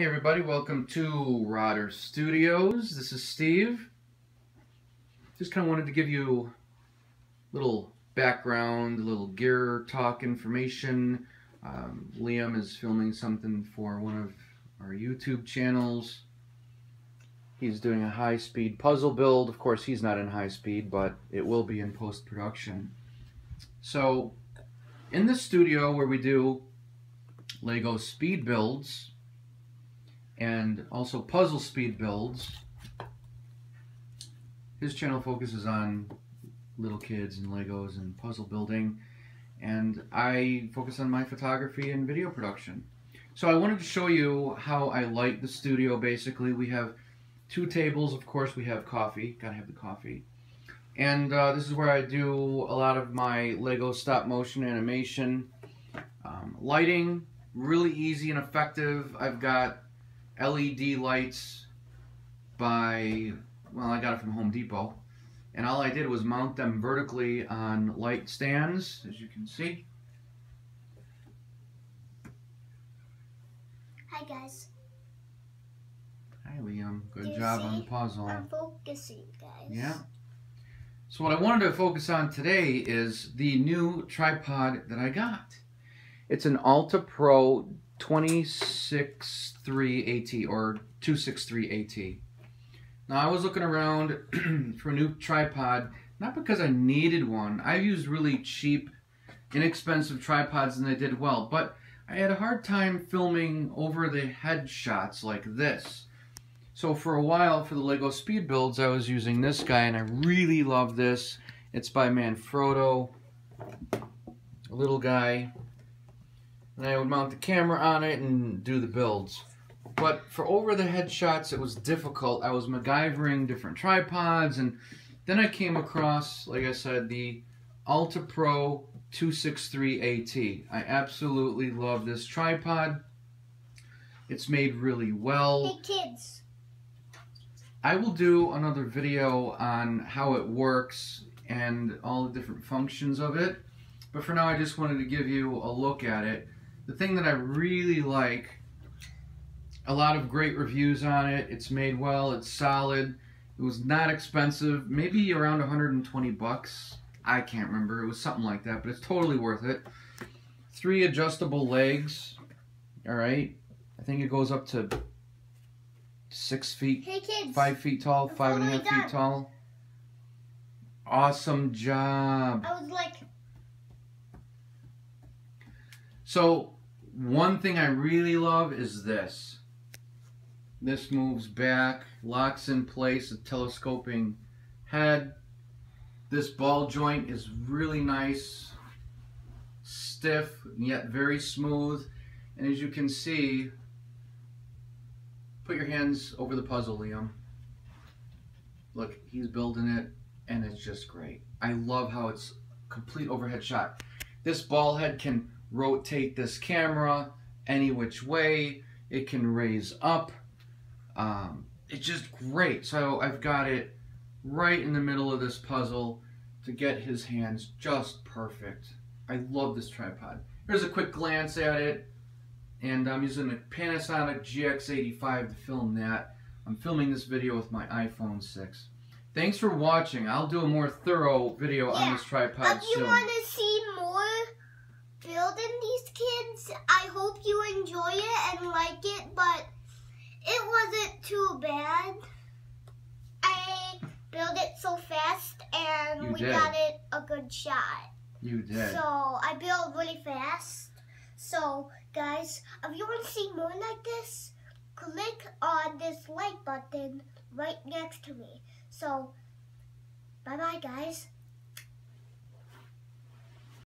Hey everybody, welcome to Rotter Studios. This is Steve. Just kind of wanted to give you a little background, a little gear talk information. Liam is filming something for one of our YouTube channels. He's doing a high-speed puzzle build. Of course, he's not in high speed, but it will be in post-production. So, in this studio where we do Lego speed builds, and also puzzle speed builds. His channel focuses on little kids and Legos and puzzle building, and I focus on my photography and video production. So I wanted to show you how I light the studio basically. We have two tables, of course we have coffee, gotta have the coffee. And this is where I do a lot of my Lego stop motion animation. Lighting, really easy and effective. I've got LED lights by, well, I got it from Home Depot, and all I did was mount them vertically on light stands, as you can see. Hi guys. Hi Liam, good job on the puzzle. I'm focusing, guys. Yeah. So what I wanted to focus on today is the new tripod that I got. It's an Alta Pro 263AT or 263AT. Now I was looking around for a new tripod, not because I needed one. I've used really cheap, inexpensive tripods and they did well, but I had a hard time filming over the head shots like this. So for a while, for the Lego speed builds, I was using this guy and I really love this. It's by Manfrotto, a little guy. And I would mount the camera on it and do the builds. But for over-the-head shots, it was difficult. I was MacGyvering different tripods, and then I came across, like I said, the Alta Pro 263AT. I absolutely love this tripod. It's made really well. Hey, kids. I will do another video on how it works and all the different functions of it. But for now, I just wanted to give you a look at it. The thing that I really like, a lot of great reviews on it, it's made well, it's solid, it was not expensive, maybe around 120 bucks, I can't remember, it was something like that, but it's totally worth it. 3 adjustable legs, alright, I think it goes up to 6 feet, hey kids, 5 feet tall, 5.5 feet tall. Awesome job. I was like... So, one thing I really love is this. This moves back, locks in place, a telescoping head. This ball joint is really nice, stiff, yet very smooth. And as you can see, put your hands over the puzzle, Liam. Look, he's building it, and it's just great. I love how it's a complete overhead shot. This ball head can rotate this camera any which way, it can raise up, it's just great. So I've got it right in the middle of this puzzle to get his hands just perfect. I love this tripod. Here's a quick glance at it, and I'm using a Panasonic GX85 to film that. I'm filming this video with my iPhone 6. Thanks for watching. I'll do a more thorough video on this tripod soon. Building these kids, I hope you enjoy it and like it, but it wasn't too bad. I built it so fast and we got it a good shot. You did. So I built really fast. So guys, if you want to see more like this, click on this like button right next to me. So bye bye guys.